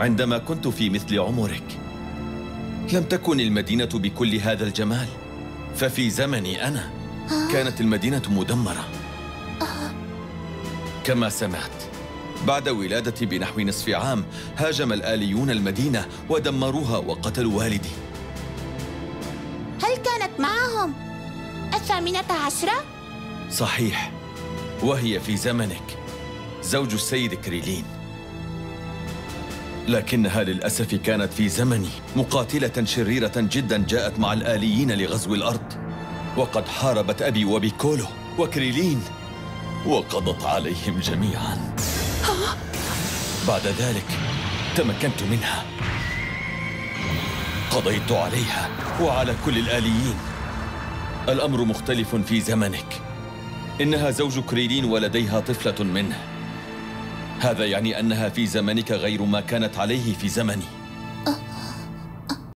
عندما كنت في مثل عمرك لم تكن المدينة بكل هذا الجمال، ففي زمني أنا كانت المدينة مدمرة كما سمعت. بعد ولادتي بنحو نصف عام هاجم الآليون المدينة ودمروها وقتلوا والدي. هل كانت معهم الثامنة عشرة؟ صحيح، وهي في زمنك زوج السيد كريلين، لكنها للأسف كانت في زمني مقاتلة شريرة جدا جاءت مع الآليين لغزو الأرض، وقد حاربت أبي وبيكولو وكريلين وقضت عليهم جميعا. بعد ذلك تمكنت منها، قضيت عليها وعلى كل الآليين. الأمر مختلف في زمنك، إنها زوج كريلين ولديها طفلة منه، هذا يعني أنها في زمنك غير ما كانت عليه في زمني.